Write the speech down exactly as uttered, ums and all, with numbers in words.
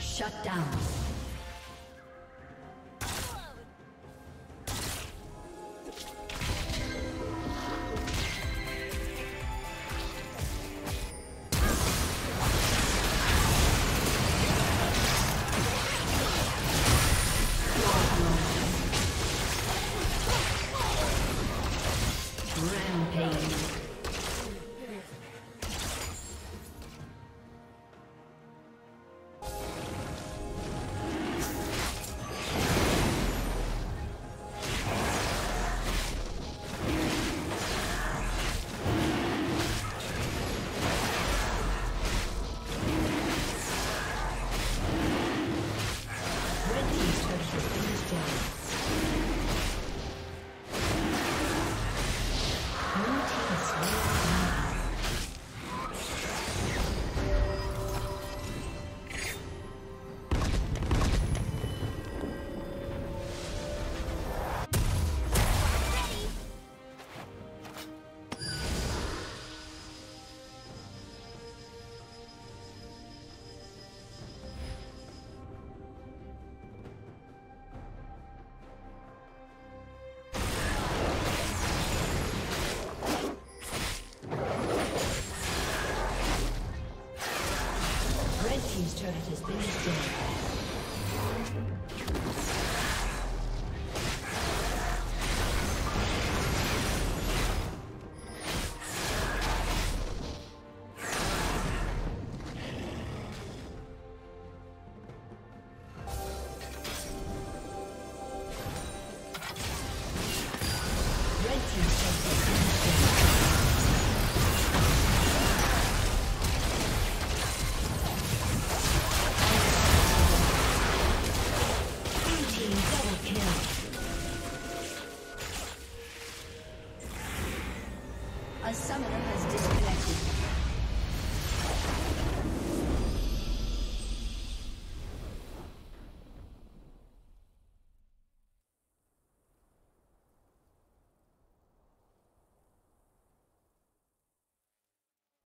Shut down. Turret has been destroyed.